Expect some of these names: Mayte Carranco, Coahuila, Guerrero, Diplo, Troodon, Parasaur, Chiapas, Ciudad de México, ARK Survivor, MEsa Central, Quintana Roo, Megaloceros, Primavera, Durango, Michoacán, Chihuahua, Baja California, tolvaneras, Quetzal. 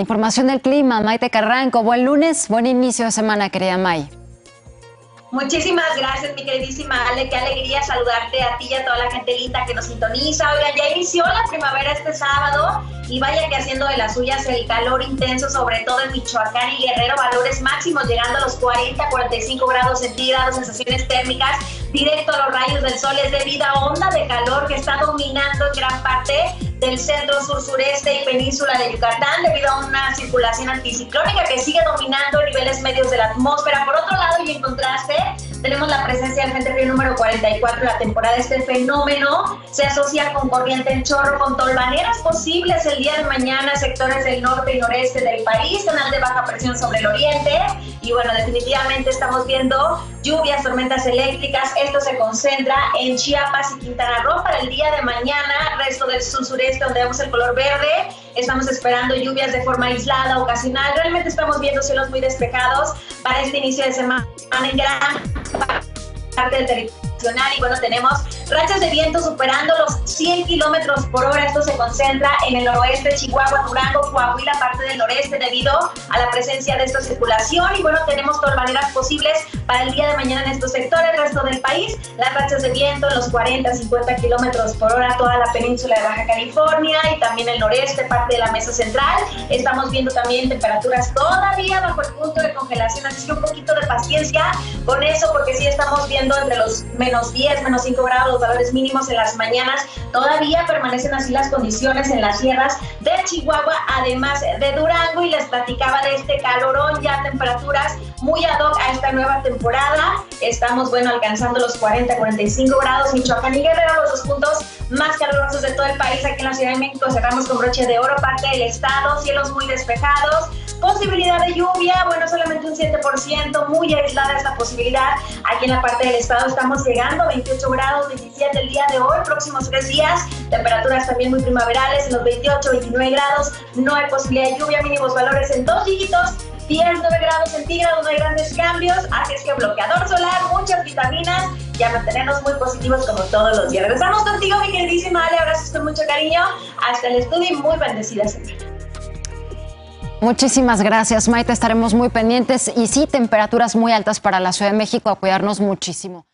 Información del clima, Mayte Carranco. Buen lunes, buen inicio de semana, querida May. Muchísimas gracias, mi queridísima Ale. Qué alegría saludarte a ti y a toda la gente linda que nos sintoniza. Oigan, ya inició la primavera este sábado y vaya que haciendo de las suyas el calor intenso, sobre todo en Michoacán y Guerrero, valores máximos llegando a los 40, 45 grados centígrados, sensaciones térmicas, directo a los rayos del sol. Es debido a onda de calor que está dominando en gran parte del centro, sur, sureste y península de Yucatán, debido a una circulación anticiclónica que sigue dominando niveles medios de la atmósfera. Por otro lado, y en contraste, tenemos la presencia del Frente Frío número 44, la temporada. Este fenómeno se asocia con corriente en chorro, con tolvaneras posibles el día de mañana, sectores del norte y noreste del país, canal de baja presión sobre el oriente, y bueno, definitivamente estamos viendo lluvias, tormentas eléctricas. Esto se concentra en Chiapas y Quintana Roo para el día de mañana, resto del sur, sureste, donde vemos el color verde. Estamos esperando lluvias de forma aislada, ocasional. Realmente estamos viendo cielos muy despejados para este inicio de semana en gran parte del territorio nacional. Y bueno, tenemos rachas de viento superando los 100 kilómetros por hora. Esto se concentra en el noroeste, Chihuahua, Durango, Coahuila, parte del noreste, debido a la presencia de esta circulación. Y bueno, tenemos tolvaneras posibles para el día de mañana en estos sectores. El resto del país, las rachas de viento en los 40, 50 kilómetros por hora, toda la península de Baja California y también el noreste, parte de la mesa central. Estamos viendo también temperaturas todavía bajo el punto de congelación, así que un poquito de paciencia con eso, porque sí estamos viendo entre los menos 10, menos 5 grados, los valores mínimos en las mañanas. Todavía permanecen así las condiciones en las sierras de Chihuahua, además de Durango, y les platicaba de este calorón, ya temperaturas muy ad hoc a esta nueva temporada. Estamos, bueno, alcanzando los 40, 45 grados. Michoacán y Guerrero, los dos puntos más calurosos de todo el país. Aquí en la Ciudad de México cerramos con broche de oro parte del estado, cielos muy despejados, posibilidad de lluvia, bueno, solamente un 7%, muy aislada esta posibilidad. Aquí en la parte del estado estamos llegando a 28 grados, 17 el día de hoy, próximos 3 días, temperaturas también muy primaverales, en los 28, 29 grados, no hay posibilidad de lluvia, mínimos valores en 2 dígitos, 10, 9 grados centígrados, no hay grandes cambios, así es que bloqueador solar, muchas vitaminas y a mantenernos muy positivos como todos los días. Regresamos contigo, mi queridísima Ale, abrazos con mucho cariño, hasta el estudio y muy bendecida semana. Muchísimas gracias, Mayte, estaremos muy pendientes y sí, temperaturas muy altas para la Ciudad de México, a cuidarnos muchísimo.